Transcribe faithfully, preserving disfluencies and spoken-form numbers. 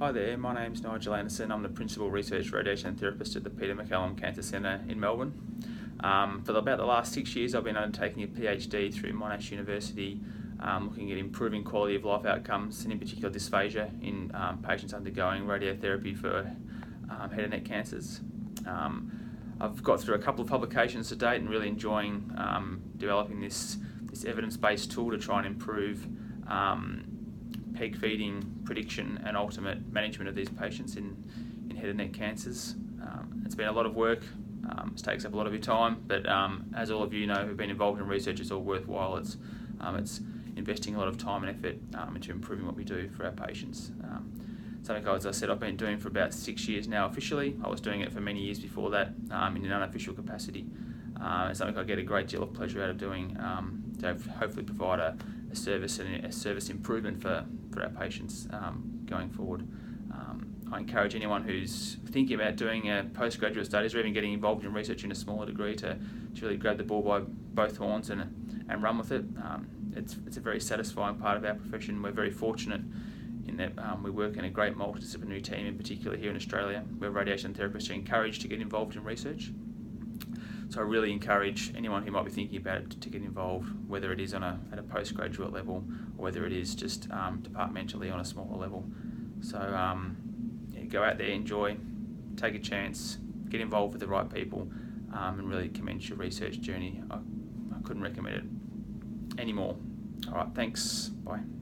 Hi there, my name's Nigel Anderson. I'm the Principal Research Radiation Therapist at the Peter MacCallum Cancer Centre in Melbourne. Um, for about the last six years I've been undertaking a PhD through Monash University um, looking at improving quality of life outcomes and in particular dysphagia in um, patients undergoing radiotherapy for um, head and neck cancers. Um, I've got through a couple of publications to date and really enjoying um, developing this, this evidence-based tool to try and improve um, Peg feeding, prediction and ultimate management of these patients in, in head and neck cancers. Um, it's been a lot of work, um, it takes up a lot of your time, but um, as all of you know who've been involved in research, it's all worthwhile. It's, um, it's investing a lot of time and effort um, into improving what we do for our patients. Um, something, as I said, I've been doing for about six years now officially. I was doing it for many years before that um, in an unofficial capacity. Uh, it's something I get a great deal of pleasure out of doing um, to hopefully provide a, a service and a service improvement for, for our patients um, going forward. Um, I encourage anyone who's thinking about doing a postgraduate studies or even getting involved in research in a smaller degree to, to really grab the ball by both horns and, and run with it. Um, it's, it's a very satisfying part of our profession. We're very fortunate in that um, we work in a great multidisciplinary team, in particular here in Australia, where radiation therapists are encouraged to get involved in research. So I really encourage anyone who might be thinking about it to get involved, whether it is on a, at a postgraduate level or whether it is just um, departmentally on a smaller level. So um, yeah, go out there, enjoy, take a chance, get involved with the right people um, and really commence your research journey. I, I couldn't recommend it anymore. All right, thanks, bye.